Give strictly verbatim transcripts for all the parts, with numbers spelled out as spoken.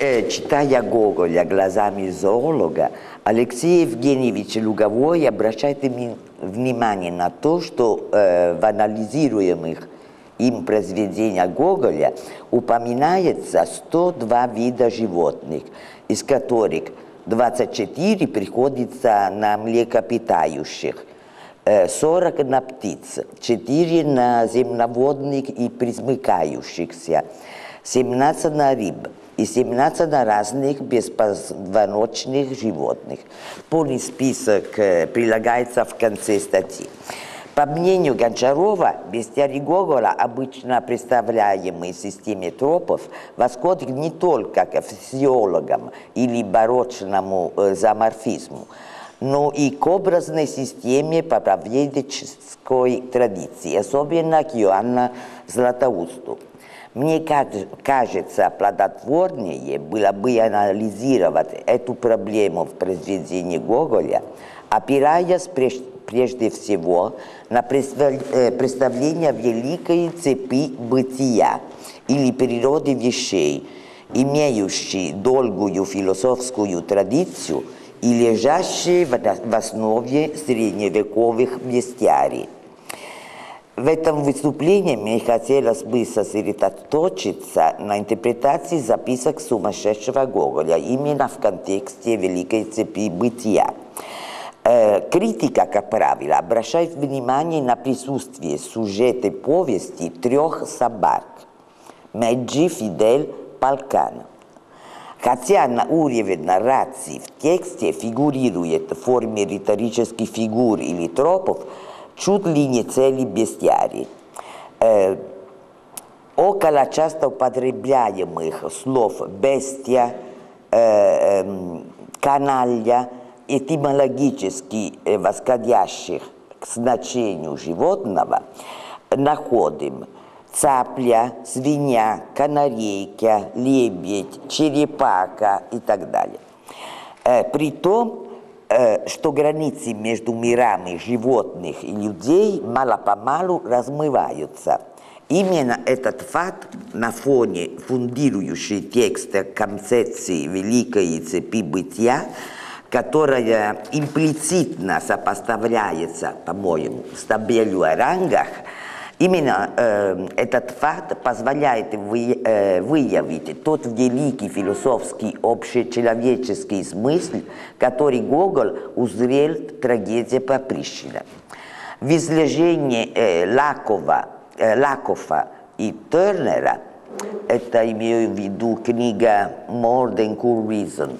Читая Гоголя глазами зоолога, Алексей Евгеньевич Луговой обращает внимание на то, что э, в анализируемых им произведениях Гоголя упоминается сто два вида животных, из которых двадцать четыре приходится на млекопитающих, сорок на птиц, четыре на земноводных и пресмыкающихся, семнадцать на рыб и семнадцать на разных беспозвоночных животных. Полный список прилагается в конце статьи. По мнению Гончарова, бестиарий Гоголя, обычно представляемый в системе тропов, восходит не только к физиологам или барочному зооморфизму, но и к образной системе проповеднической традиции, особенно к Иоанну Златоусту. Мне кажется, плодотворнее было бы анализировать эту проблему в произведении Гоголя, опираясь прежде всего на представление великой цепи бытия или природы вещей, имеющей долгую философскую традицию и лежащей в основе средневековых бестиарий. В этом выступлении мне хотелось бы сосредоточиться на интерпретации записок сумасшедшего Гоголя именно в контексте великой цепи бытия. Критика, как правило, обращает внимание на присутствие сюжета повести трех собак – Меджи, Фидель, Полкан. Хотя на уровне нарации в тексте фигурирует в форме риторических фигур или тропов чуть ли не цели бестиарий. Около часто употребляемых слов «бестия», «каналья», этимологически восходящих к значению животного, находим цапля, свинья, канарейка, лебедь, черепаха и так далее. При том, что границы между мирами животных и людей мало-помалу размываются. Именно этот факт на фоне фундирующей текста концепции великой цепи бытия, которая имплицитно сопоставляется, по-моему, с табелью о рангах, именно э, этот факт позволяет вы, э, выявить тот великий философский общечеловеческий смысл, который Гоголь узрел в трагедии Поприщина. В изложении э, Лакова, э, Лакофа и Тернера, это имею в виду книга «More than Cool Reason»,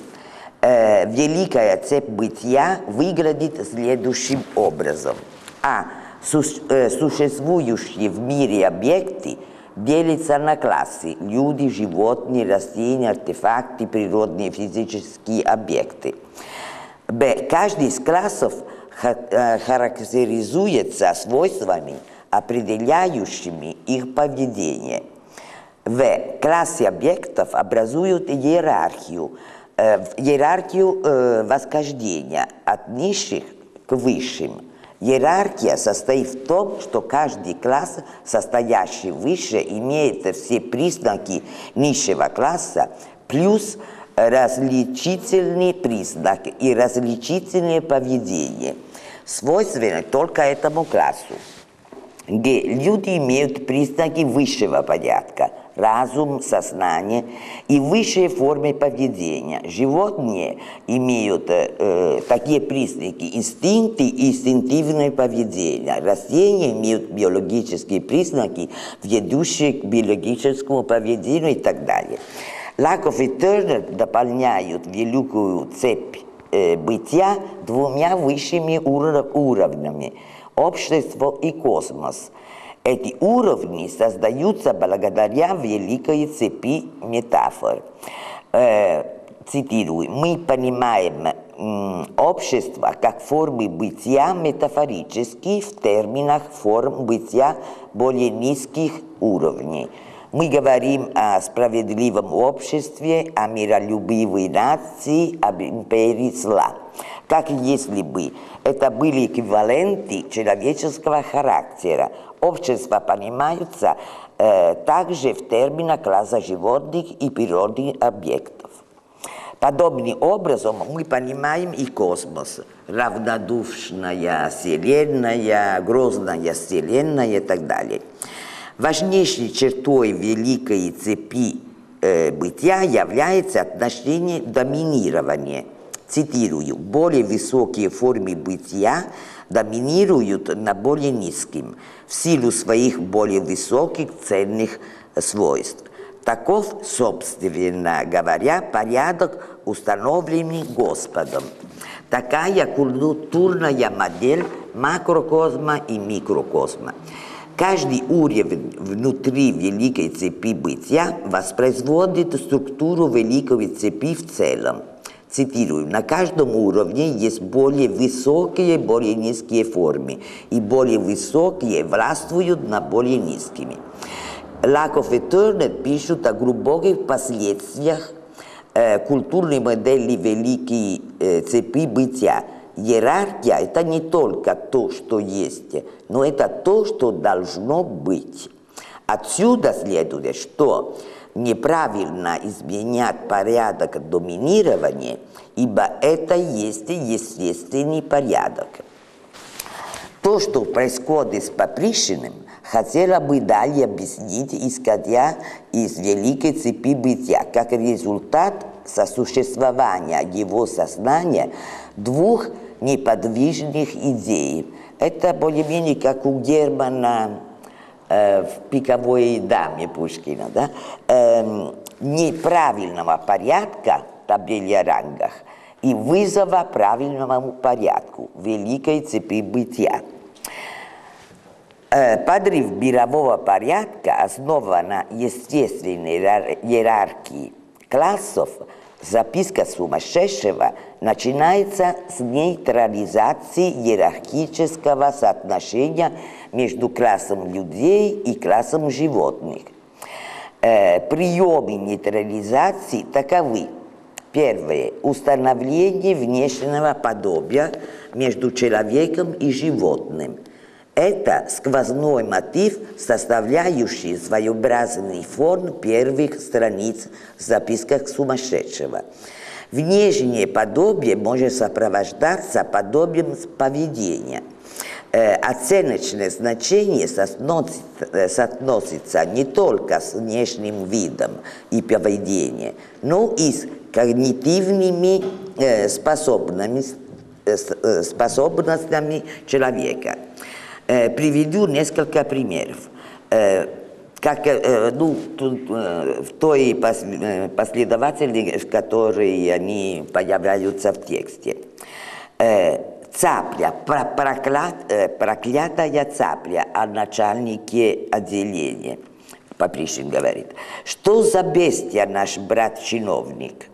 э, великая цепь бытия выглядит следующим образом. А. Существующие в мире объекты делятся на классы – люди, животные, растения, артефакты, природные физические объекты. Б. Каждый из классов характеризуется свойствами, определяющими их поведение. В. Классы объектов образуют иерархию, э, иерархию э, восхождения от низших к высшим. Иерархия состоит в том, что каждый класс, состоящий выше, имеет все признаки низшего класса, плюс различительный признак и различительное поведение, свойственное только этому классу. Где люди имеют признаки высшего порядка – разум, сознание и высшие формы поведения. Животные имеют э, такие признаки – инстинкты и инстинктивное поведение. Растения имеют биологические признаки, ведущие к биологическому поведению и так далее. Лакофф и Тернер дополняют великую цепь э, бытия двумя высшими уров- уровнями – общество и космос. Эти уровни создаются благодаря великой цепи метафор. Э, цитирую. Мы понимаем м, общество как формы бытия метафорически в терминах форм бытия более низких уровней. Мы говорим о справедливом обществе, о миролюбивой нации, об империи зла, как если бы это были эквиваленты человеческого характера. Общества понимаются э, также в терминах класса животных и природных объектов. Подобным образом мы понимаем и космос, равнодушная вселенная, грозная вселенная и так далее. Важнейшей чертой великой цепи э, бытия является отношение доминирования. Цитирую, более высокие формы бытия доминируют над более низким в силу своих более высоких ценных свойств. Таков, собственно говоря, порядок, установленный Господом. Такая культурная модель макрокосма и микрокосма. Каждый уровень внутри великой цепи бытия воспроизводит структуру великой цепи в целом. Цитирую, на каждом уровне есть более высокие, более низкие формы, и более высокие властвуют над более низкими. Лаков и Тернер пишут о глубоких последствиях э, культурной модели великой э, цепи бытия. Иерархия – это не только то, что есть, но это то, что должно быть. Отсюда следует, что неправильно изменять порядок доминирования, ибо это есть естественный порядок. То, что происходит с Поприщиным, хотела бы далее объяснить, исходя из великой цепи бытия, как результат сосуществования его сознания двух неподвижных идей. Это более-менее как у Германа э, в «Пиковой даме» Пушкина, да? э, неправильного порядка в табеле о рангах и вызова правильному порядку великой цепи бытия. Э, подрыв мирового порядка, основан на естественной иерархии классов. Записка сумасшедшего начинается с нейтрализации иерархического соотношения между классом людей и классом животных. Э, приемы нейтрализации таковы. Первое. Установление внешнего подобия между человеком и животным. Это сквозной мотив, составляющий своеобразный фон первых страниц в записках сумасшедшего. Внешнее подобие может сопровождаться подобием поведения. Э, оценочное значение соотносится, соотносится не только с внешним видом и поведением, но и с когнитивными э, способностями, э, способностями человека. Приведу несколько примеров. Как, ну, в той последовательности, в которой они появляются в тексте. Цапля, проклятая цапля о начальнике отделения, Поприщин говорит. Что за бестия наш брат-чиновник?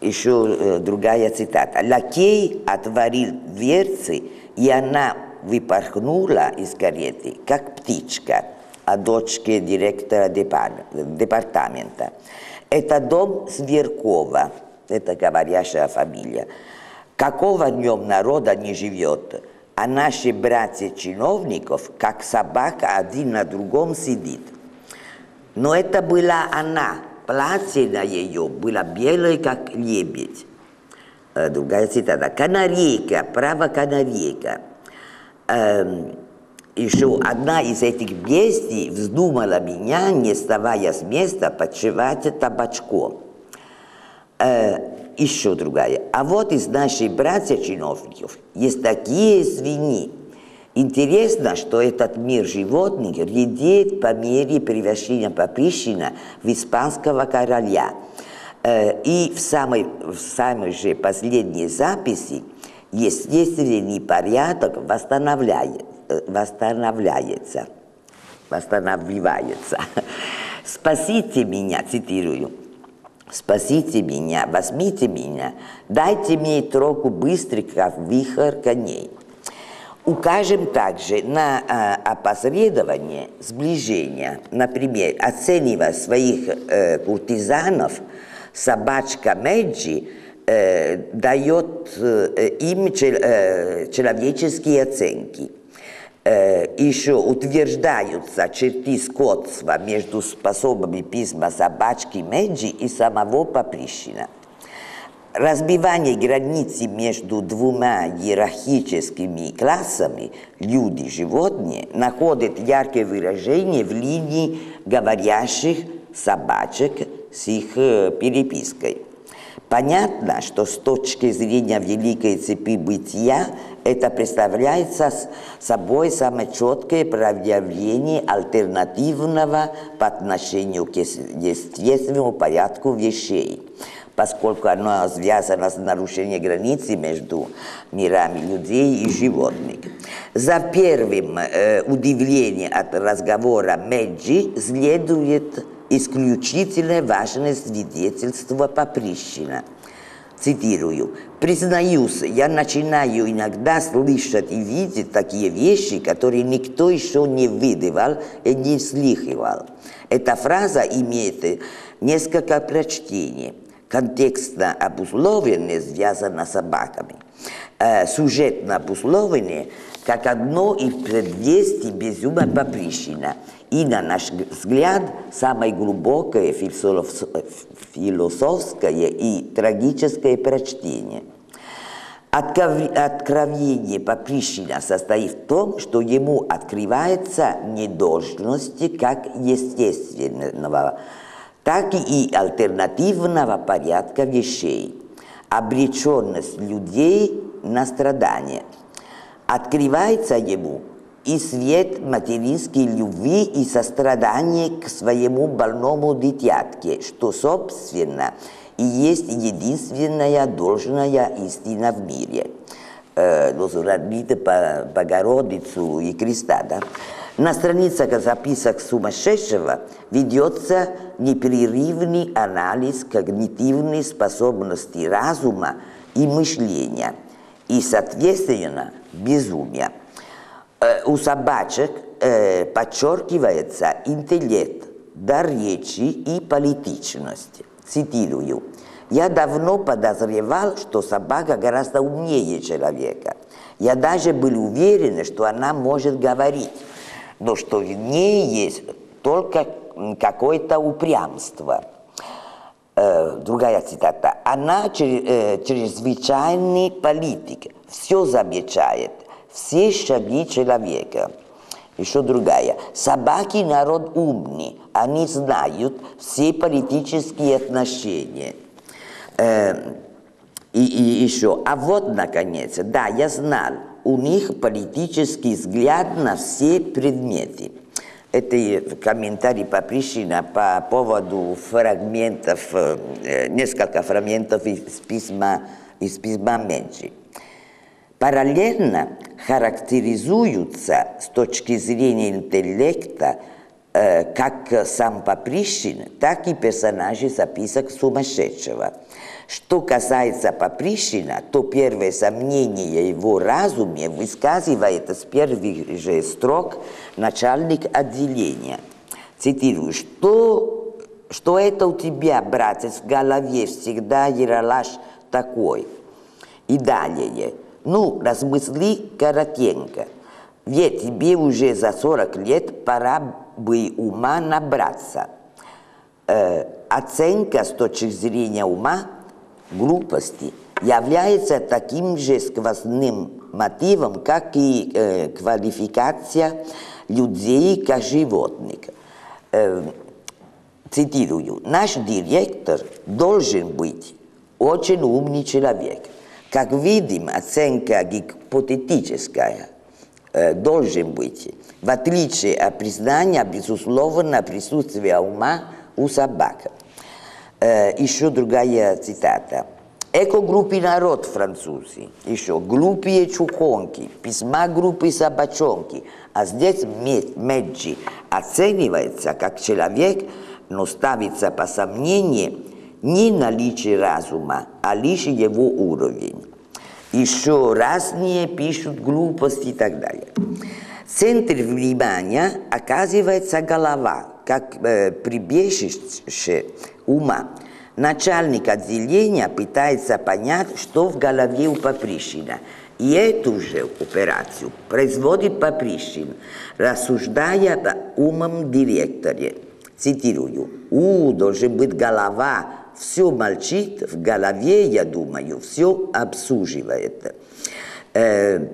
Еще другая цитата. Лакей отворил дверцы, и она выпорхнула из кареты, как птичка, о дочке директора департамента. Это дом Сверкова, это говорящая фамилия. Какого в нем народа не живет, а наши братья-чиновников, как собака, один на другом сидит. Но это была она, платье на ее было белое, как лебедь. Другая цитата. Канарейка, право канарейка. Эм, еще одна из этих бестий вздумала меня, не вставая с места, подшивать табачком. Э, еще другая. А вот из наших братьев-чиновников есть такие свиньи. Интересно, что этот мир животных редеет по мере превращения Поприщина в испанского короля. Э, и в самой, в самой же последней записи естественный порядок восстанавливает, восстанавливается, восстанавливается. «Спасите меня», цитирую, «спасите меня, возьмите меня, дайте мне троку быстрых, как вихрь коней». Укажем также на опосредование сближения, например, оценивая своих э, куртизанов, собачка Меджи э, дает э, им чел, э, человеческие оценки. Э, еще утверждаются черты сходства между способами письма собачки Меджи и самого Поприщина. Разбивание границы между двумя иерархическими классами люди и животные находит яркое выражение в линии говорящих собачек с их перепиской. Понятно, что с точки зрения великой цепи бытия это представляется собой самое четкое проявление альтернативного по отношению к естественному порядку вещей, поскольку оно связано с нарушением границы между мирами людей и животных. За первым э, удивлением от разговора Меджи следует исключительно важное свидетельство Поприщина. Цитирую. «Признаюсь, я начинаю иногда слышать и видеть такие вещи, которые никто еще не выдавал и не слыхивал». Эта фраза имеет несколько прочтений. Контекстно обусловленное связано с собаками. Э, сюжетно обусловленное как одно из предвестий безумия Поприщина и, на наш взгляд, самое глубокое философское и трагическое прочтение. Откровение Поприщина состоит в том, что ему открывается недолжности как естественного, так и альтернативного порядка вещей, обреченность людей на страдания. Открывается ему и свет материнской любви и сострадания к своему больному дитятке, что, собственно, и есть единственная должная истина в мире. Возродите Богородицу и Креста, да? На страницах записок сумасшедшего ведется непрерывный анализ когнитивной способности разума и мышления и, соответственно, безумия. У собачек подчеркивается интеллект, дар речи и политичность. Цитирую. «Я давно подозревал, что собака гораздо умнее человека. Я даже был уверен, что она может говорить, но что в ней есть только какое-то упрямство». Другая цитата. «Она чрезвычайный политик, все замечает, все шаги человека». Еще другая. «Собаки народ умный, они знают все политические отношения». И, и еще. А вот, наконец, да, я знал, у них политический взгляд на все предметы. Это комментарий Поприщина по поводу фрагментов, несколько фрагментов из письма, из письма Меджи. Параллельно характеризуются с точки зрения интеллекта как сам Поприщин, так и персонажи записок сумасшедшего. Что касается Поприщина, то первое сомнение о его разуме высказывает с первых же строк начальник отделения. Цитирую. «Что, что это у тебя, братец, в голове всегда ералаш такой?» И далее. «Ну, размысли, Коротенко, ведь тебе уже за сорок лет пора бы ума набраться». Э, оценка с точки зрения ума глупости является таким же сквозным мотивом, как и э, квалификация людей как животных. Э, цитирую. «Наш директор должен быть очень умный человек». Как видим, оценка гипотетическая э, должен быть, в отличие от признания, безусловно, присутствия ума у собак. Э, еще другая цитата. «Эко-группы народ французы, еще глупые чухонки, письма группы собачонки, а здесь Меджи оценивается как человек, но ставится по сомнению не наличие разума, а лишь его уровень». еще разные пишут глупости и так далее. Центр внимания оказывается голова, как э, прибежище ума. Начальник отделения пытается понять, что в голове у Поприщина. И эту же операцию производит Поприщин, рассуждая по умом директоре. Цитирую. «У, должен быть голова, все молчит, в голове, я думаю, все обсуживает». Э,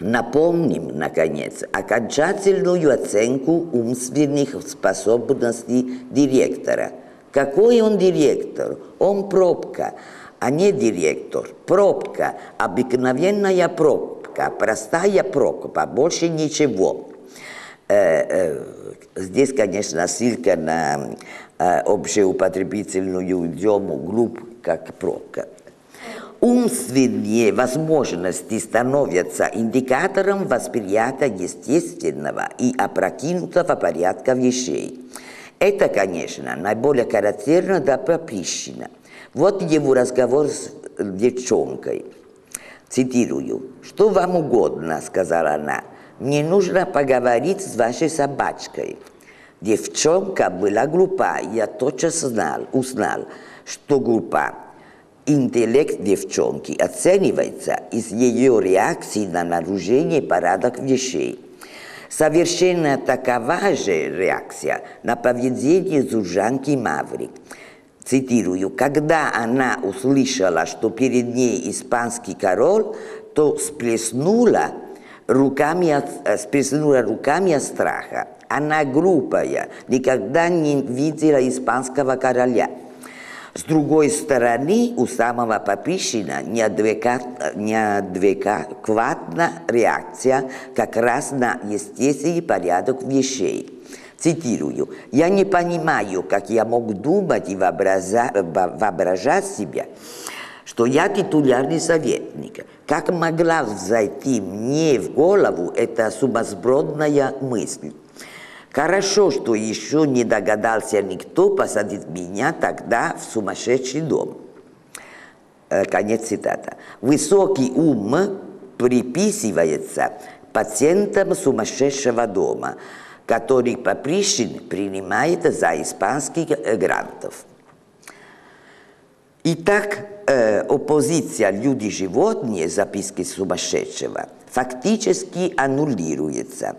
Напомним, наконец, окончательную оценку умственных способностей директора. Какой он директор? Он пробка, а не директор. Пробка, обыкновенная пробка, простая пробка, больше ничего. Здесь, конечно, ссылка на общеупотребительную идиому группу, как пробка. Умственные возможности становятся индикатором восприятия естественного и опрокинутого порядка вещей. Это, конечно, наиболее характерно для Поприщина. Вот его разговор с девчонкой. Цитирую. «Что вам угодно, — сказала она, — мне нужно поговорить с вашей собачкой». Девчонка была глупа, я тотчас знал, узнал, что глупа. Интеллект девчонки оценивается из ее реакции на нарушение порядка вещей. Совершенно такова же реакция на поведение Зуржанки Маврик. Цитирую. «Когда она услышала, что перед ней испанский король, то сплеснула руками от, сплеснула руками от страха. Она глупая, никогда не видела испанского короля». С другой стороны, у самого Поприщина неадекватна реакция как раз на естественный порядок вещей. Цитирую. «Я не понимаю, как я мог думать и воображать себя, что я титулярный советник. Как могла взойти мне в голову эта сумасбродная мысль? Хорошо, что еще не догадался никто посадить меня тогда в сумасшедший дом». Конец цитата. Высокий ум приписывается пациентам сумасшедшего дома, который Поприщин принимает за испанских грантов. Итак, оппозиция «Люди-животные» записки сумасшедшего фактически аннулируется.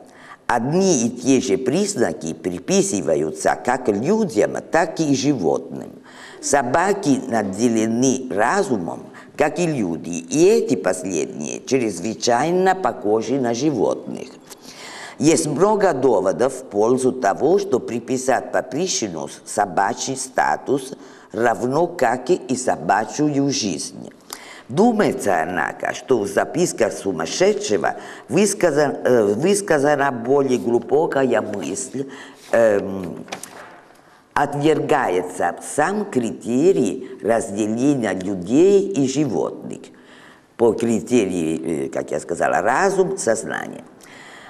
Одни и те же признаки приписываются как людям, так и животным. Собаки наделены разумом, как и люди, и эти последние чрезвычайно похожи на животных. Есть много доводов в пользу того, что приписать Поприщину собачий статус, равно как и собачью жизнь. Думается, однако, что в записках сумасшедшего высказан, э, высказана более глубокая мысль, э, отвергается сам критерий разделения людей и животных по критерии, как я сказала, разум, сознание.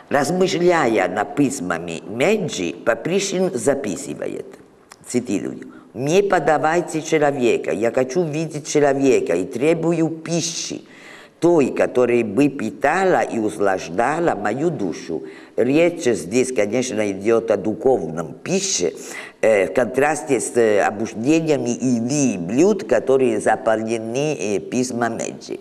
Размышляя над письмами Меджи, Поприщин записывает, цитирую, «Мне подавайте человека, я хочу видеть человека и требую пищи, той, которая бы питала и услаждала мою душу». Речь здесь, конечно, идет о духовном пище, э, в контрасте с э, обуждениями еды и блюд, которые заполнены э, письма Меджи.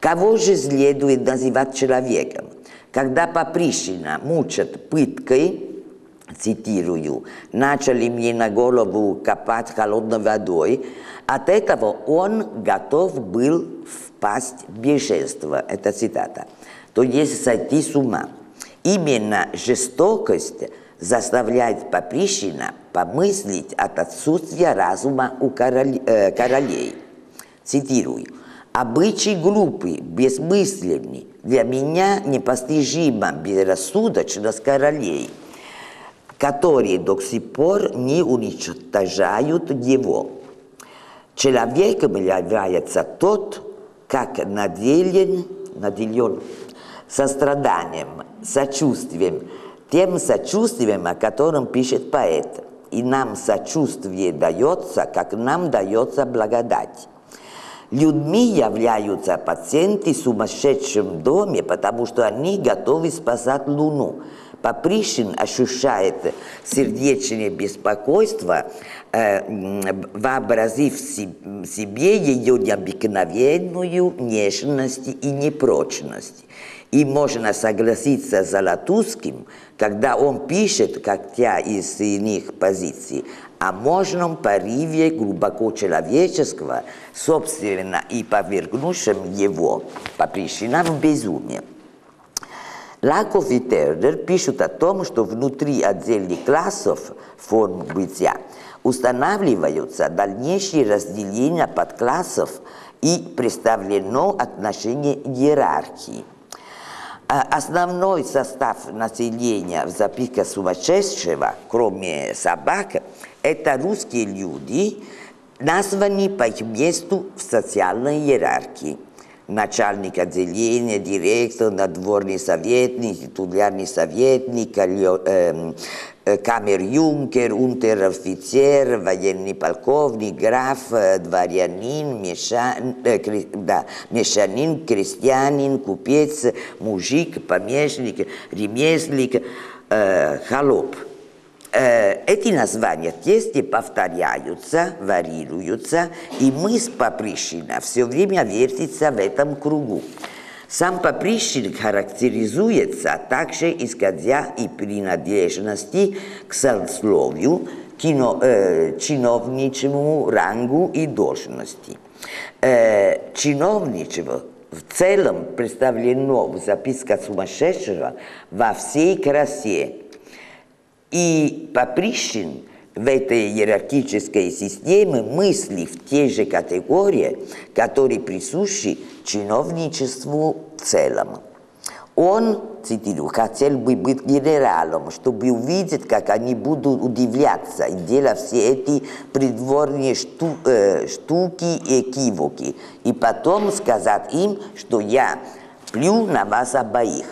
Кого же следует называть человеком? Когда Поприщина мучат пыткой, цитирую, «начали мне на голову копать холодной водой», от этого он готов был впасть в бешенство. Это цитата. То есть сойти с ума. Именно жестокость заставляет Поприщина помыслить от отсутствия разума у королей. Цитирую. «Обычай глупый, бессмысленный, для меня непостижимо безрассудочность королей, которые до сих пор не уничтожают его. Человеком является тот, как наделен, наделен состраданием, сочувствием, тем сочувствием, о котором пишет поэт. И нам сочувствие дается, как нам дается благодать. Людьми являются пациенты в сумасшедшем доме, потому что они готовы спасать Луну. Поприщин ощущает сердечное беспокойство, вообразив себе ее необыкновенную нежность и непрочность. И можно согласиться с Золотузским, когда он пишет, хотя из иных позиций, о мощном порыве глубоко человеческого, собственно, и повергнувшем его по причинам безумия. Лаков и Тердер пишут о том, что внутри отдельных классов форм бытия устанавливаются дальнейшие разделения подклассов и представлено отношение иерархии. Основной состав населения в записках сумасшедшего, кроме собак, это русские люди, названные по их месту в социальной иерархии. Начальник отделения, директор, надворный советник, титулярный советник, камер-юнкер, унтер-офицер, военный полковник, граф, дворянин, мешан, да, мешанин, крестьянин, купец, мужик, помещник, ремесленник, э, холоп. Эти названия в тексте повторяются, варьируются, и мысль Поприщина все время вертится в этом кругу. Сам Поприщин характеризуется также, исходя и принадлежности к сословию, кино, э, чиновничьему рангу и должности. Э, чиновничего в целом представлено в записках сумасшедшего во всей красе. И Поприщин в этой иерархической системе мысли в те же категории, которые присущи чиновничеству в целом. Он, цитирую, хотел бы быть генералом, чтобы увидеть, как они будут удивляться, делая все эти придворные шту, э, штуки и кивоки, и потом сказать им, что я плю на вас обоих.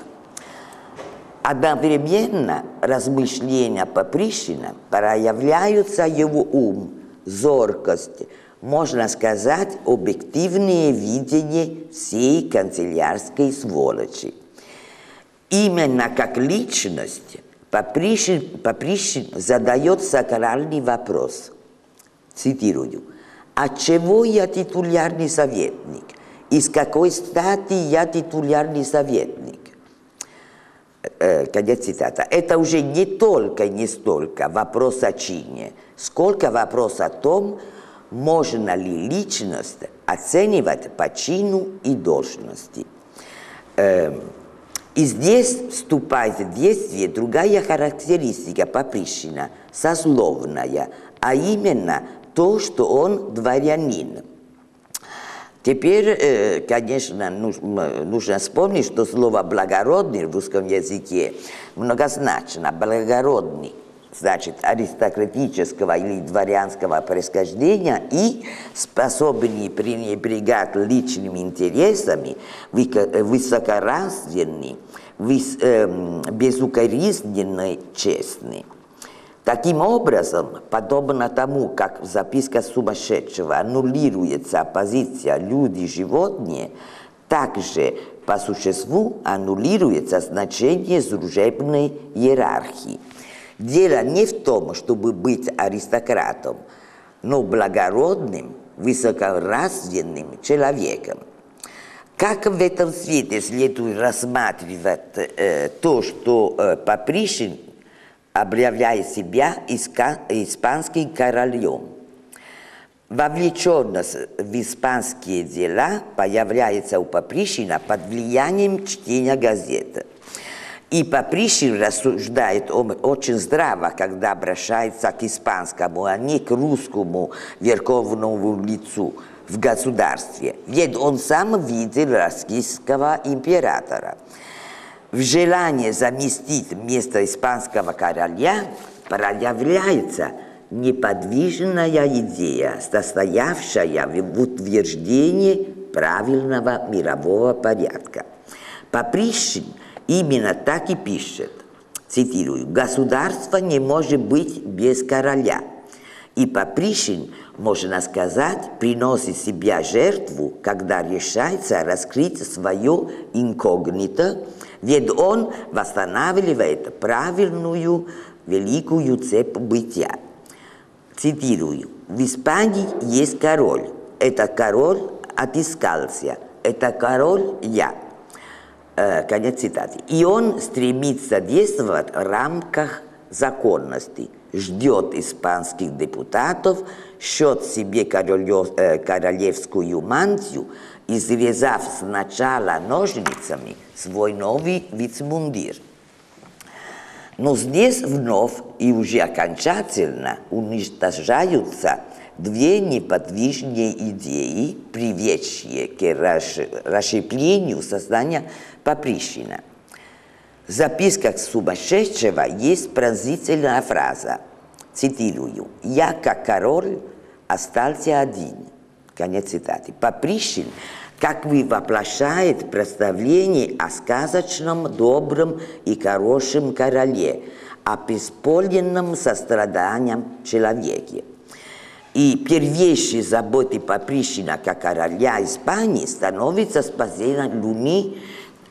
Одновременно размышления Поприщина проявляются его ум, зоркость, можно сказать, объективное видение всей канцелярской сволочи. Именно как личность Поприщин, Поприщин задает сакральный вопрос, цитирую, «Отчего я титулярный советник? Из какой стати я титулярный советник?» Конец цитата. Это уже не только и не столько вопрос о чине, сколько вопрос о том, можно ли личность оценивать по чину и должности. И здесь вступает в действие другая характеристика Поприщина, сословная, а именно то, что он дворянин. Теперь, конечно, нужно вспомнить, что слово «благородный» в русском языке многозначно. «Благородный» значит аристократического или дворянского происхождения и способный пренебрегать личными интересами, высокоранственный, безукоризненный, честный. Таким образом, подобно тому, как в записках сумасшедшего аннулируется оппозиция «люди-животные», также по существу аннулируется значение служебной иерархии. Дело не в том, чтобы быть аристократом, но благородным, высоконравственным человеком. Как в этом свете следует рассматривать э, то, что э, Поприщин объявляя себя испанским королем. Вовлеченность в испанские дела появляется у Поприщина под влиянием чтения газет. И Поприщин рассуждает очень здраво, когда обращается к испанскому, а не к русскому верховному лицу в государстве. Ведь он сам видел российского императора. В желании заместить место испанского короля проявляется неподвижная идея, состоявшая в утверждении правильного мирового порядка. Поприщин именно так и пишет, цитирую, «Государство не может быть без короля, и по причин, можно сказать, приносит себя жертву, когда решается раскрыть свое инкогнито, ведь он восстанавливает правильную великую цепь бытия. Цитирую. В Испании есть король. Это король отыскался. Это король я. Конец цитаты. И он стремится действовать в рамках законности, ждет испанских депутатов, шьет себе королевскую мантию, изрезав сначала ножницами свой новый вицмундир. Но здесь вновь и уже окончательно уничтожаются две неподвижные идеи, приведшие к расщеплению сознания Поприщина. В записках сумасшедшего есть пронзительная фраза, цитирую, «Я, как король, остался один». Конец цитаты. Поприщин, как бы воплощает представление о сказочном, добром и хорошем короле, о преисполненном состраданием человеке. И первейшей заботой Поприщина как короля Испании становится спасение Луны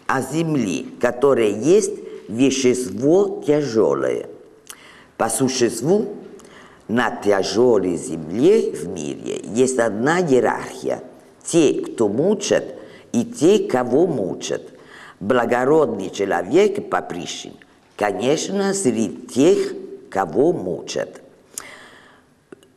от Земли, которая есть вещество тяжелое. По существу, на тяжелой земле в мире есть одна иерархия – те, кто мучат, и те, кого мучат. Благородный человек Поприщин, конечно, среди тех, кого мучат.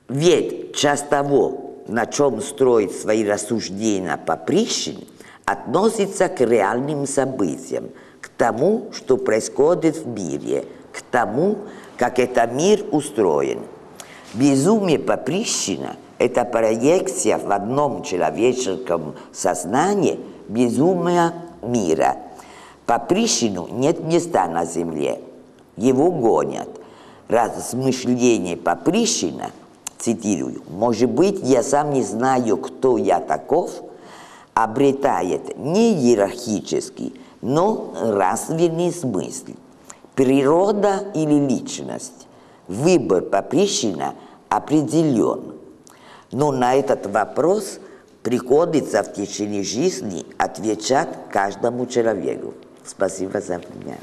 Ведь часть того, на чем строит свои рассуждения Поприщин, относится к реальным событиям, к тому, что происходит в мире, к тому, как этот мир устроен. Безумие Поприщина – это проекция в одном человеческом сознании безумия мира. Поприщину нет места на земле, его гонят. Размышление Поприщина, цитирую, «Может быть, я сам не знаю, кто я таков», обретает не иерархический, но нравственный смысл. Природа или личность? Выбор Поприщина определен. Но на этот вопрос приходится в течение жизни отвечать каждому человеку. Спасибо за внимание.